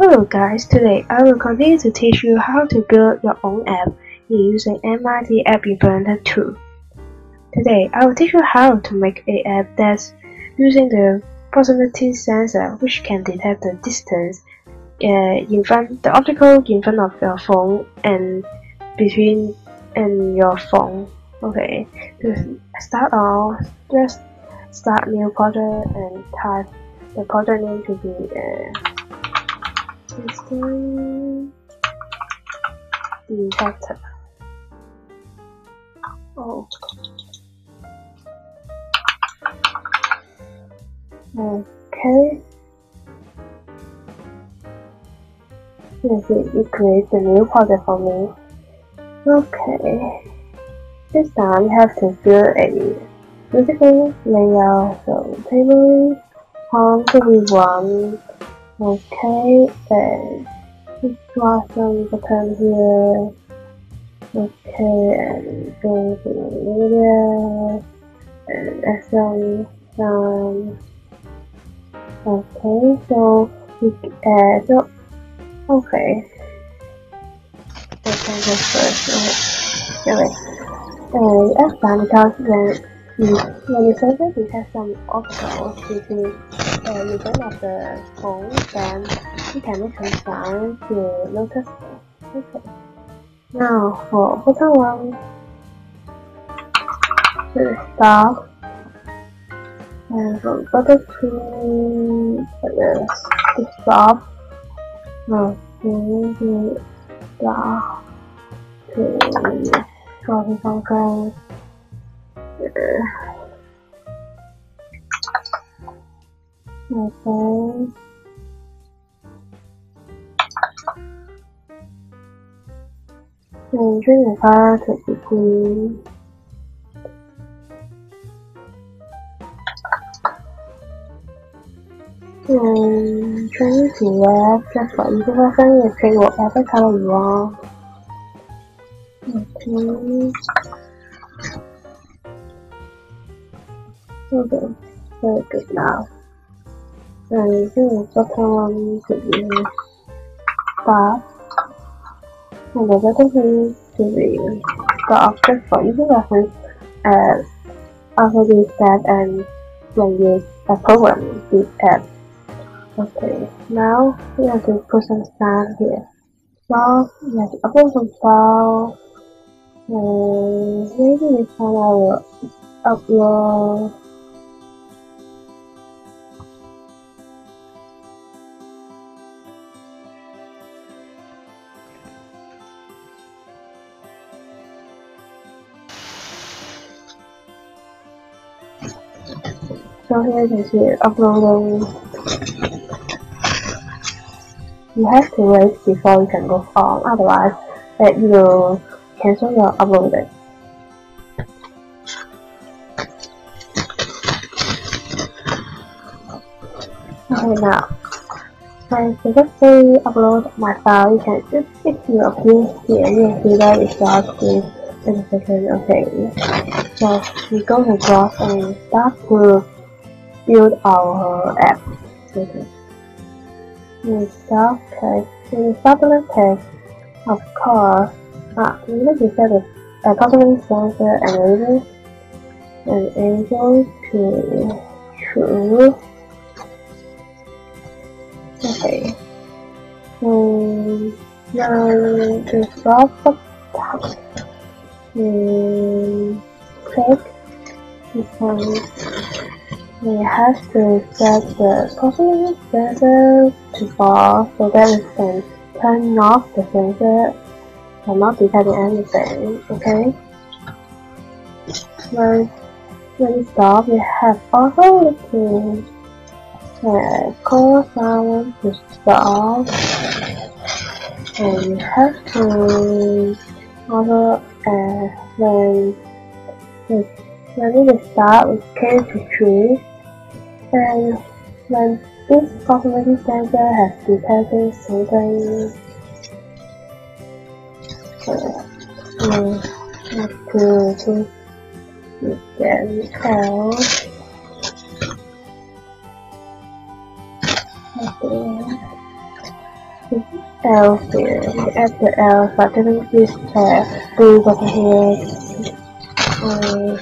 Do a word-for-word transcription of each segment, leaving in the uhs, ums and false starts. Hello guys, today I will continue to teach you how to build your own app using M I T App Inventor tool. Today I will teach you how to make an app that's using the proximity sensor, which can detect the distance uh, in front the obstacle in front of your phone and between and your phone. Okay, to start off, just start new project and type the project name to be uh, System detector. Oh. Okay. Yes, it, it creates a new project for me. Okay. This time I have to build a physical layout. So table, how do we want? Okay, and let's draw some button here. Okay, and go to media and add some. Okay, so we add. So okay, okay, that's first. Okay, okay. And that's done because when you when you search it, it has some obstacles between. And in front of the phone, then you can make some sound to notice. Okay. Now for button one, let's stop. And for button two, let's stop. Now we stop to draw something. Okay. And change the color to be green. And change the red just for easy version. You pick whatever color you want. Okay. Okay, very good now. And the bottom one could be stop, and the bottom one could be stop just for easy reference. As after this step, and when you program this app. Okay, now we have to put some sound here. Well, we have to upload some file, and maybe this time I will upload. So here you can see uploading. You have to wait before you can go on, otherwise it will cancel your uploading. Okay, now when you just say upload my file, you can just if you appear here, you can see that it starts with notification. Okay. So we go to browse and start to build our app. Okay. We start text. We start the text. Of course, ah, we need to set the proximity sensor enable and enable to true. Okay. And now to start the text. And click this. We have to set the proximity sensor to false so that we can turn off the sensor and not detecting anything. Okay. When when we stop, we have also to uh, call someone to stop, and we have to also uh, when we when we start, we change to true. And when this proximity sensor has detected something, uh, we have to change it again. Okay. L field. After L button, please tap blue button here. And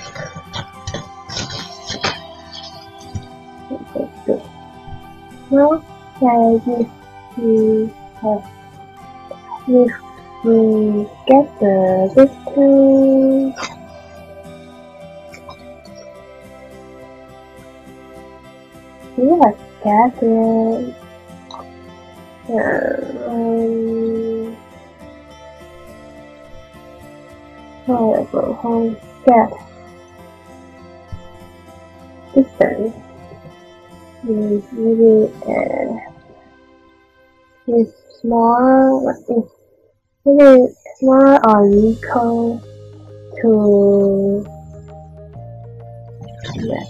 now, I need to have, if we get the distance, we have got it. Um, however, get distance is really uh, is small is really small or equal to yeah.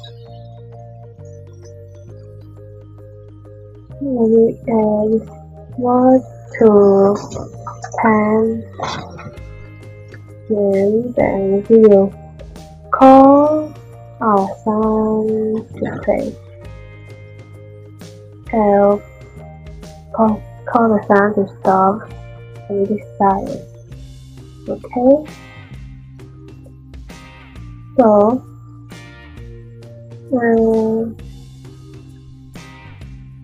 Maybe uh, more to time and then video call or sound to play. I'll call, call the sound to stop and decide. Okay. So um,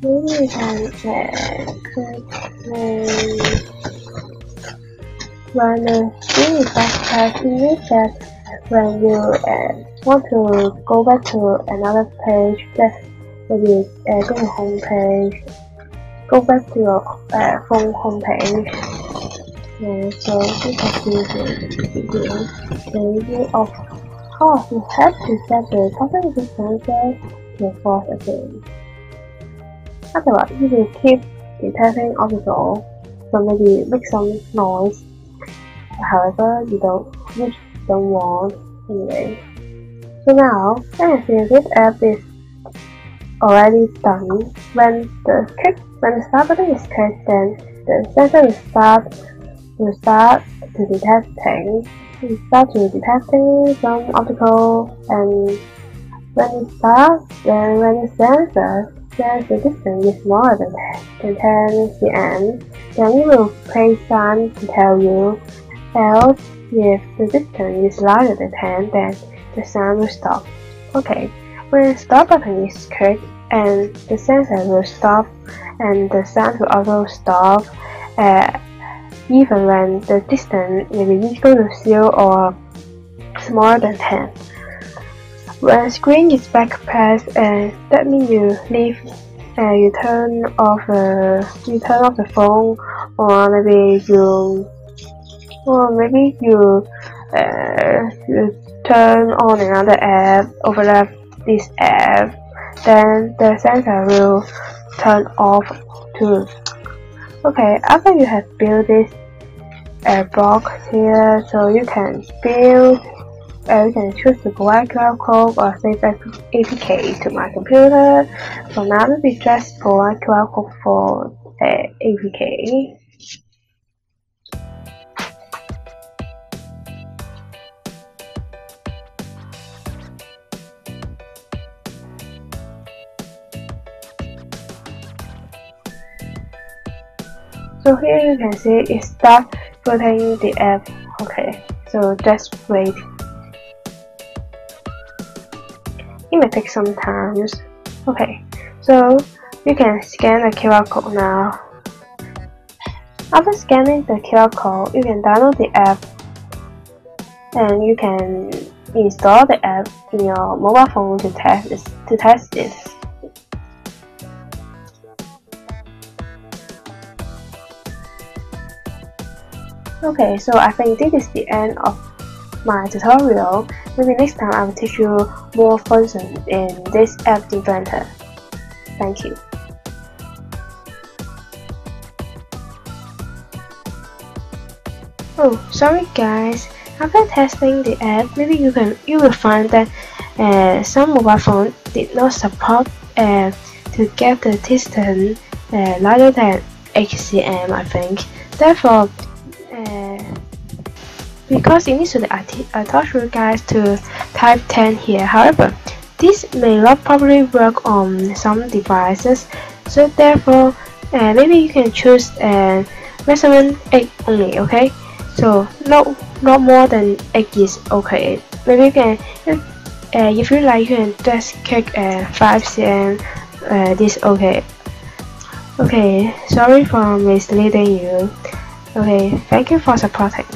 maybe we can run a series back that when you uh, want to go back to another page, just maybe uh, go to home page, go back to your uh, phone home page. Yeah, so this is the video. Of course, you have to set the button distance to force a game. Otherwise, you will keep the typing obstacle, so maybe make some noise. However, you don't, which you don't want anyway. So now, I see this app is already done. When the click, when the start button is clicked, then the sensor will start will start to detecting. It will start to detecting some obstacle, and when it starts, then when the sensor says the distance is smaller than ten C M, then it will play sound to tell you. Else, if the distance is larger than ten, then the sound will stop. Okay, when the stop button is clicked, and the sensor will stop, and the sound will also stop, uh, even when the distance may be equal to zero or smaller than ten. When screen is back pressed, uh, that means you leave, uh, you turn off the uh, you turn off the phone, or maybe you, or maybe you, uh, you turn on another app, overlap this app, then the sensor will turn off too. Okay, after you have built this uh, block here, so you can build. Uh, you can choose to provide Q R code or save as A P K to my computer. So now let me just provide Q R code for uh, A P K. So here you can see it starts putting the app. Okay, so just wait. It may take some time. Okay, so you can scan the Q R code now. After scanning the Q R code, you can download the app, and you can install the app in your mobile phone to test this, to test this. Okay, so I think this is the end of my tutorial. Maybe next time I will teach you more functions in this app inventor. Thank you. Oh, sorry guys. After testing the app, maybe you can you will find that uh, some mobile phones did not support uh, to get the distance uh, larger than eight C M. I think. Therefore. Uh, Because initially I, I taught you guys to type ten here, however, this may not probably work on some devices, so therefore and maybe you can choose a measurement eight only. Okay, so no, not more than eight is okay. Maybe you can, if, uh, if you like, you can just click uh, five and uh, this okay. Okay, sorry for misleading you. Okay, thank you for supporting.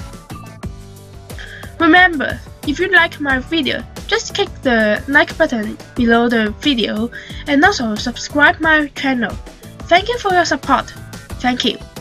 Remember, if you like my video, just click the like button below the video and also subscribe my channel. Thank you for your support. Thank you.